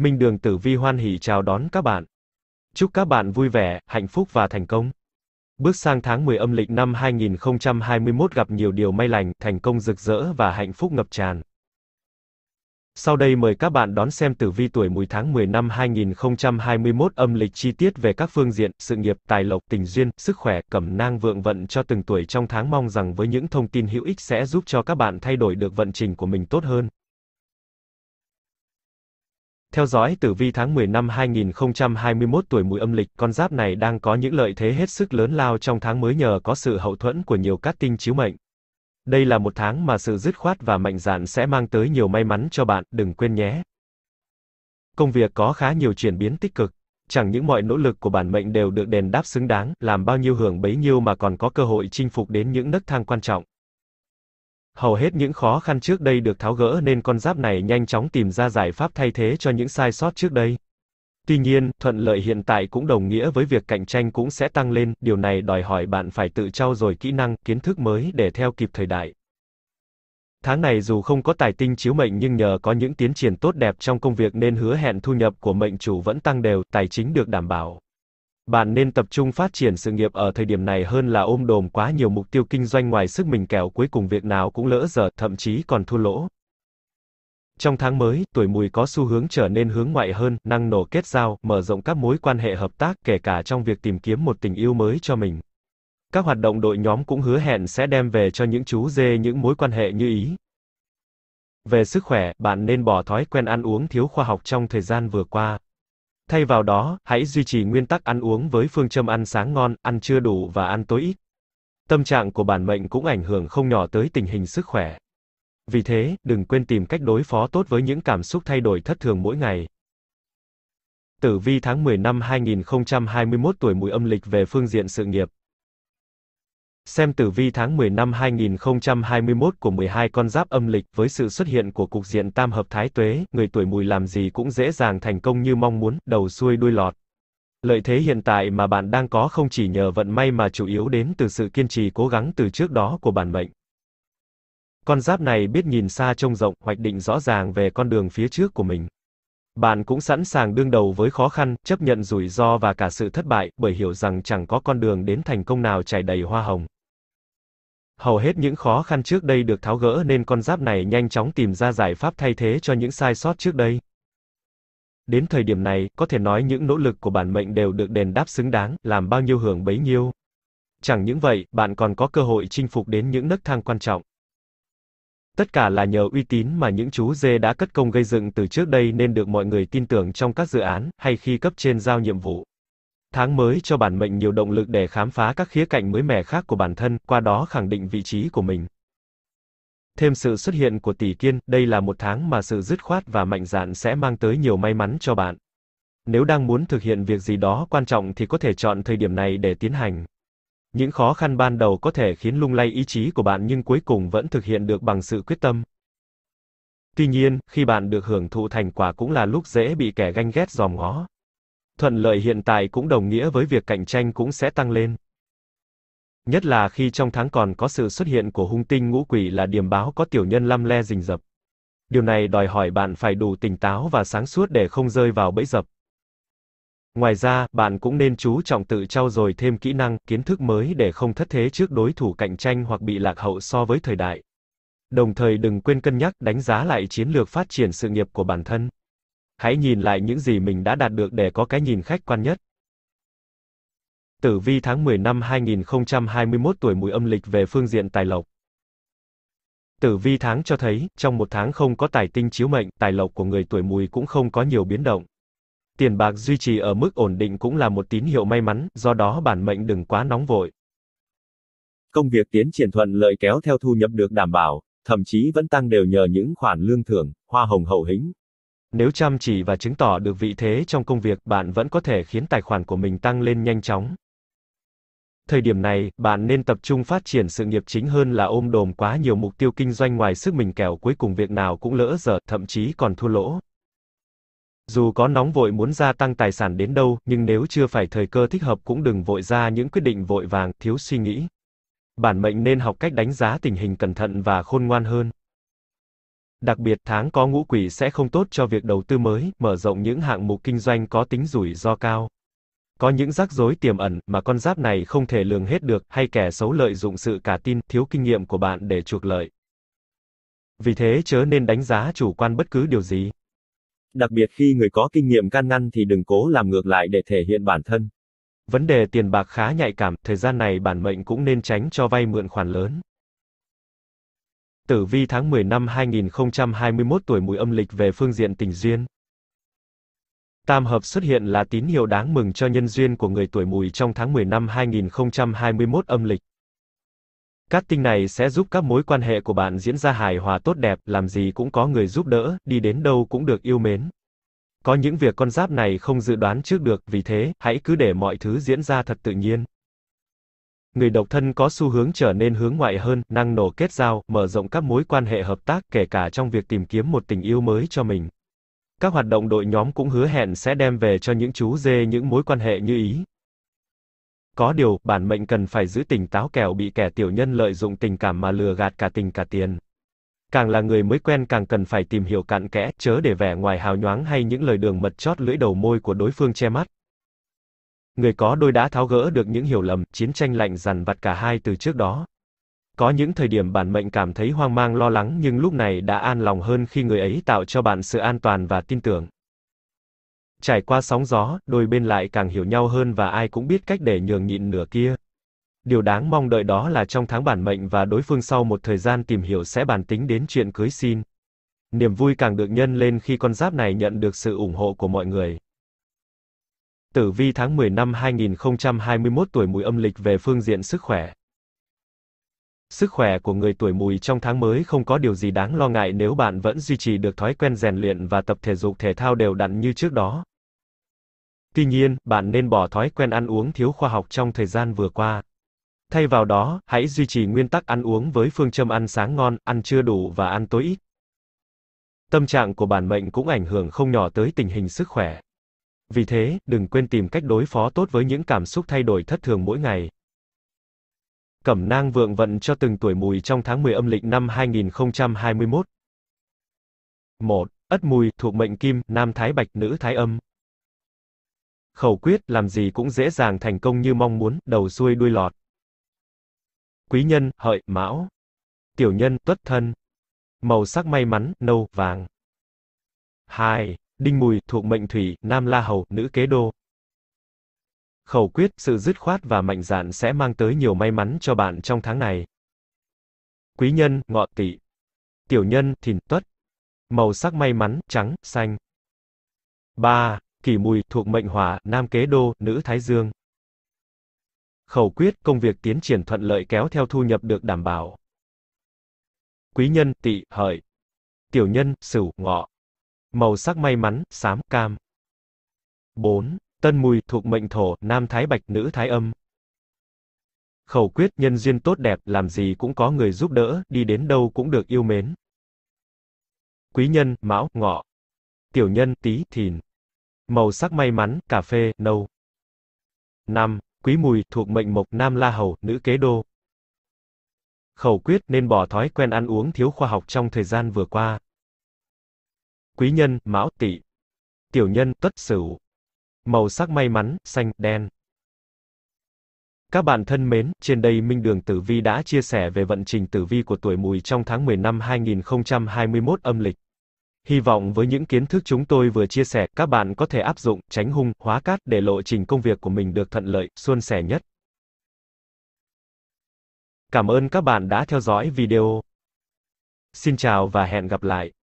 Minh Đường Tử Vi hoan hỉ chào đón các bạn. Chúc các bạn vui vẻ, hạnh phúc và thành công. Bước sang tháng 10 âm lịch năm 2021 gặp nhiều điều may lành, thành công rực rỡ và hạnh phúc ngập tràn. Sau đây mời các bạn đón xem tử vi tuổi Mùi tháng 10 năm 2021 âm lịch chi tiết về các phương diện, sự nghiệp, tài lộc, tình duyên, sức khỏe, cẩm nang vượng vận cho từng tuổi trong tháng. Mong rằng với những thông tin hữu ích sẽ giúp cho các bạn thay đổi được vận trình của mình tốt hơn. Theo dõi tử vi tháng 10 năm 2021 tuổi Mùi âm lịch, con giáp này đang có những lợi thế hết sức lớn lao trong tháng mới nhờ có sự hậu thuẫn của nhiều cát tinh chiếu mệnh. Đây là một tháng mà sự dứt khoát và mạnh dạn sẽ mang tới nhiều may mắn cho bạn, đừng quên nhé. Công việc có khá nhiều chuyển biến tích cực, chẳng những mọi nỗ lực của bản mệnh đều được đền đáp xứng đáng, làm bao nhiêu hưởng bấy nhiêu mà còn có cơ hội chinh phục đến những nấc thang quan trọng. Hầu hết những khó khăn trước đây được tháo gỡ nên con giáp này nhanh chóng tìm ra giải pháp thay thế cho những sai sót trước đây. Tuy nhiên, thuận lợi hiện tại cũng đồng nghĩa với việc cạnh tranh cũng sẽ tăng lên, điều này đòi hỏi bạn phải tự trau dồi kỹ năng, kiến thức mới để theo kịp thời đại. Tháng này dù không có tài tinh chiếu mệnh nhưng nhờ có những tiến triển tốt đẹp trong công việc nên hứa hẹn thu nhập của mệnh chủ vẫn tăng đều, tài chính được đảm bảo. Bạn nên tập trung phát triển sự nghiệp ở thời điểm này hơn là ôm đồm quá nhiều mục tiêu kinh doanh ngoài sức mình, kẻo cuối cùng việc nào cũng lỡ dở, thậm chí còn thua lỗ. Trong tháng mới, tuổi Mùi có xu hướng trở nên hướng ngoại hơn, năng nổ kết giao, mở rộng các mối quan hệ hợp tác, kể cả trong việc tìm kiếm một tình yêu mới cho mình. Các hoạt động đội nhóm cũng hứa hẹn sẽ đem về cho những chú dê những mối quan hệ như ý. Về sức khỏe, bạn nên bỏ thói quen ăn uống thiếu khoa học trong thời gian vừa qua. Thay vào đó, hãy duy trì nguyên tắc ăn uống với phương châm ăn sáng ngon, ăn trưa đủ và ăn tối ít. Tâm trạng của bản mệnh cũng ảnh hưởng không nhỏ tới tình hình sức khỏe. Vì thế, đừng quên tìm cách đối phó tốt với những cảm xúc thay đổi thất thường mỗi ngày. Tử vi tháng 10 năm 2021 tuổi Mùi âm lịch về phương diện sự nghiệp. Xem tử vi tháng 10 năm 2021 của 12 con giáp âm lịch, với sự xuất hiện của cục diện tam hợp thái tuế, người tuổi Mùi làm gì cũng dễ dàng thành công như mong muốn, đầu xuôi đuôi lọt. Lợi thế hiện tại mà bạn đang có không chỉ nhờ vận may mà chủ yếu đến từ sự kiên trì cố gắng từ trước đó của bản mệnh. Con giáp này biết nhìn xa trông rộng, hoạch định rõ ràng về con đường phía trước của mình. Bạn cũng sẵn sàng đương đầu với khó khăn, chấp nhận rủi ro và cả sự thất bại, bởi hiểu rằng chẳng có con đường đến thành công nào trải đầy hoa hồng. Hầu hết những khó khăn trước đây được tháo gỡ nên con giáp này nhanh chóng tìm ra giải pháp thay thế cho những sai sót trước đây. Đến thời điểm này, có thể nói những nỗ lực của bản mệnh đều được đền đáp xứng đáng, làm bao nhiêu hưởng bấy nhiêu. Chẳng những vậy, bạn còn có cơ hội chinh phục đến những nấc thang quan trọng. Tất cả là nhờ uy tín mà những chú dê đã cất công gây dựng từ trước đây nên được mọi người tin tưởng trong các dự án, hay khi cấp trên giao nhiệm vụ. Tháng mới cho bản mệnh nhiều động lực để khám phá các khía cạnh mới mẻ khác của bản thân, qua đó khẳng định vị trí của mình. Thêm sự xuất hiện của tỷ kiên, đây là một tháng mà sự dứt khoát và mạnh dạn sẽ mang tới nhiều may mắn cho bạn. Nếu đang muốn thực hiện việc gì đó quan trọng thì có thể chọn thời điểm này để tiến hành. Những khó khăn ban đầu có thể khiến lung lay ý chí của bạn nhưng cuối cùng vẫn thực hiện được bằng sự quyết tâm. Tuy nhiên, khi bạn được hưởng thụ thành quả cũng là lúc dễ bị kẻ ganh ghét dòm ngó. Thuận lợi hiện tại cũng đồng nghĩa với việc cạnh tranh cũng sẽ tăng lên. Nhất là khi trong tháng còn có sự xuất hiện của hung tinh ngũ quỷ là điềm báo có tiểu nhân lăm le rình rập. Điều này đòi hỏi bạn phải đủ tỉnh táo và sáng suốt để không rơi vào bẫy dập. Ngoài ra, bạn cũng nên chú trọng tự trau dồi thêm kỹ năng, kiến thức mới để không thất thế trước đối thủ cạnh tranh hoặc bị lạc hậu so với thời đại. Đồng thời đừng quên cân nhắc, đánh giá lại chiến lược phát triển sự nghiệp của bản thân. Hãy nhìn lại những gì mình đã đạt được để có cái nhìn khách quan nhất. Tử vi tháng 10 năm 2021 tuổi Mùi âm lịch về phương diện tài lộc. Tử vi tháng cho thấy, trong một tháng không có tài tinh chiếu mệnh, tài lộc của người tuổi Mùi cũng không có nhiều biến động. Tiền bạc duy trì ở mức ổn định cũng là một tín hiệu may mắn, do đó bản mệnh đừng quá nóng vội. Công việc tiến triển thuận lợi kéo theo thu nhập được đảm bảo, thậm chí vẫn tăng đều nhờ những khoản lương thưởng, hoa hồng hậu hĩnh. Nếu chăm chỉ và chứng tỏ được vị thế trong công việc, bạn vẫn có thể khiến tài khoản của mình tăng lên nhanh chóng. Thời điểm này, bạn nên tập trung phát triển sự nghiệp chính hơn là ôm đồm quá nhiều mục tiêu kinh doanh ngoài sức mình, kẻo cuối cùng việc nào cũng lỡ dở, thậm chí còn thua lỗ. Dù có nóng vội muốn gia tăng tài sản đến đâu, nhưng nếu chưa phải thời cơ thích hợp cũng đừng vội ra những quyết định vội vàng, thiếu suy nghĩ. Bản mệnh nên học cách đánh giá tình hình cẩn thận và khôn ngoan hơn. Đặc biệt, tháng có ngũ quỷ sẽ không tốt cho việc đầu tư mới, mở rộng những hạng mục kinh doanh có tính rủi ro cao. Có những rắc rối tiềm ẩn mà con giáp này không thể lường hết được, hay kẻ xấu lợi dụng sự cả tin, thiếu kinh nghiệm của bạn để trục lợi. Vì thế chớ nên đánh giá chủ quan bất cứ điều gì. Đặc biệt khi người có kinh nghiệm can ngăn thì đừng cố làm ngược lại để thể hiện bản thân. Vấn đề tiền bạc khá nhạy cảm, thời gian này bản mệnh cũng nên tránh cho vay mượn khoản lớn. Tử vi tháng 10 năm 2021 tuổi Mùi âm lịch về phương diện tình duyên. Tam hợp xuất hiện là tín hiệu đáng mừng cho nhân duyên của người tuổi Mùi trong tháng 10 năm 2021 âm lịch. Các tinh này sẽ giúp các mối quan hệ của bạn diễn ra hài hòa tốt đẹp, làm gì cũng có người giúp đỡ, đi đến đâu cũng được yêu mến. Có những việc con giáp này không dự đoán trước được, vì thế, hãy cứ để mọi thứ diễn ra thật tự nhiên. Người độc thân có xu hướng trở nên hướng ngoại hơn, năng nổ kết giao, mở rộng các mối quan hệ hợp tác, kể cả trong việc tìm kiếm một tình yêu mới cho mình. Các hoạt động đội nhóm cũng hứa hẹn sẽ đem về cho những chú dê những mối quan hệ như ý. Có điều, bản mệnh cần phải giữ tỉnh táo kẻo bị kẻ tiểu nhân lợi dụng tình cảm mà lừa gạt cả tình cả tiền. Càng là người mới quen càng cần phải tìm hiểu cặn kẽ, chớ để vẻ ngoài hào nhoáng hay những lời đường mật chót lưỡi đầu môi của đối phương che mắt. Người có đôi đã tháo gỡ được những hiểu lầm, chiến tranh lạnh dằn vặt cả hai từ trước đó. Có những thời điểm bản mệnh cảm thấy hoang mang lo lắng nhưng lúc này đã an lòng hơn khi người ấy tạo cho bạn sự an toàn và tin tưởng. Trải qua sóng gió, đôi bên lại càng hiểu nhau hơn và ai cũng biết cách để nhường nhịn nửa kia. Điều đáng mong đợi đó là trong tháng bản mệnh và đối phương sau một thời gian tìm hiểu sẽ bàn tính đến chuyện cưới xin. Niềm vui càng được nhân lên khi con giáp này nhận được sự ủng hộ của mọi người. Tử vi tháng 10 năm 2021 tuổi Mùi âm lịch về phương diện sức khỏe. Sức khỏe của người tuổi Mùi trong tháng mới không có điều gì đáng lo ngại nếu bạn vẫn duy trì được thói quen rèn luyện và tập thể dục thể thao đều đặn như trước đó. Tuy nhiên, bạn nên bỏ thói quen ăn uống thiếu khoa học trong thời gian vừa qua. Thay vào đó, hãy duy trì nguyên tắc ăn uống với phương châm ăn sáng ngon, ăn trưa đủ và ăn tối ít. Tâm trạng của bản mệnh cũng ảnh hưởng không nhỏ tới tình hình sức khỏe. Vì thế, đừng quên tìm cách đối phó tốt với những cảm xúc thay đổi thất thường mỗi ngày. Cẩm nang vượng vận cho từng tuổi Mùi trong tháng 10 âm lịch năm 2021. 1. Ất Mùi, thuộc mệnh Kim, nam Thái Bạch, nữ Thái Âm. Khẩu quyết, làm gì cũng dễ dàng thành công như mong muốn, đầu xuôi đuôi lọt. Quý nhân, Hợi, Mão. Tiểu nhân, Tuất, Thân. Màu sắc may mắn, nâu, vàng. 2. Đinh Mùi, thuộc mệnh Thủy, nam La Hầu, nữ Kế Đô. Khẩu quyết, sự dứt khoát và mạnh dạn sẽ mang tới nhiều may mắn cho bạn trong tháng này. Quý nhân, Ngọ, Tỵ. Tiểu nhân, Thìn, Tuất. Màu sắc may mắn, trắng, xanh. 3. Kỷ Mùi, thuộc mệnh Hỏa, nam Kế Đô, nữ Thái Dương. Khẩu quyết, công việc tiến triển thuận lợi kéo theo thu nhập được đảm bảo. Quý nhân, Tỵ, Hợi. Tiểu nhân, Sửu, Ngọ. Màu sắc may mắn, xám, cam. 4. Tân Mùi, thuộc mệnh Thổ, nam Thái Bạch, nữ Thái Âm. Khẩu quyết, nhân duyên tốt đẹp, làm gì cũng có người giúp đỡ, đi đến đâu cũng được yêu mến. Quý nhân, Mão, Ngọ. Tiểu nhân, Tý, Thìn. Màu sắc may mắn, cà phê, nâu. 5. Quý Mùi, thuộc mệnh Mộc, nam La Hầu, nữ Kế Đô. Khẩu quyết, nên bỏ thói quen ăn uống thiếu khoa học trong thời gian vừa qua. Quý nhân, Mão, Tỵ. Tiểu nhân, Tuất, Sửu. Màu sắc may mắn, xanh, đen. Các bạn thân mến, trên đây Minh Đường Tử Vi đã chia sẻ về vận trình tử vi của tuổi Mùi trong tháng 10 năm 2021 âm lịch. Hy vọng với những kiến thức chúng tôi vừa chia sẻ, các bạn có thể áp dụng, tránh hung, hóa cát để lộ trình công việc của mình được thuận lợi, suôn sẻ nhất. Cảm ơn các bạn đã theo dõi video. Xin chào và hẹn gặp lại.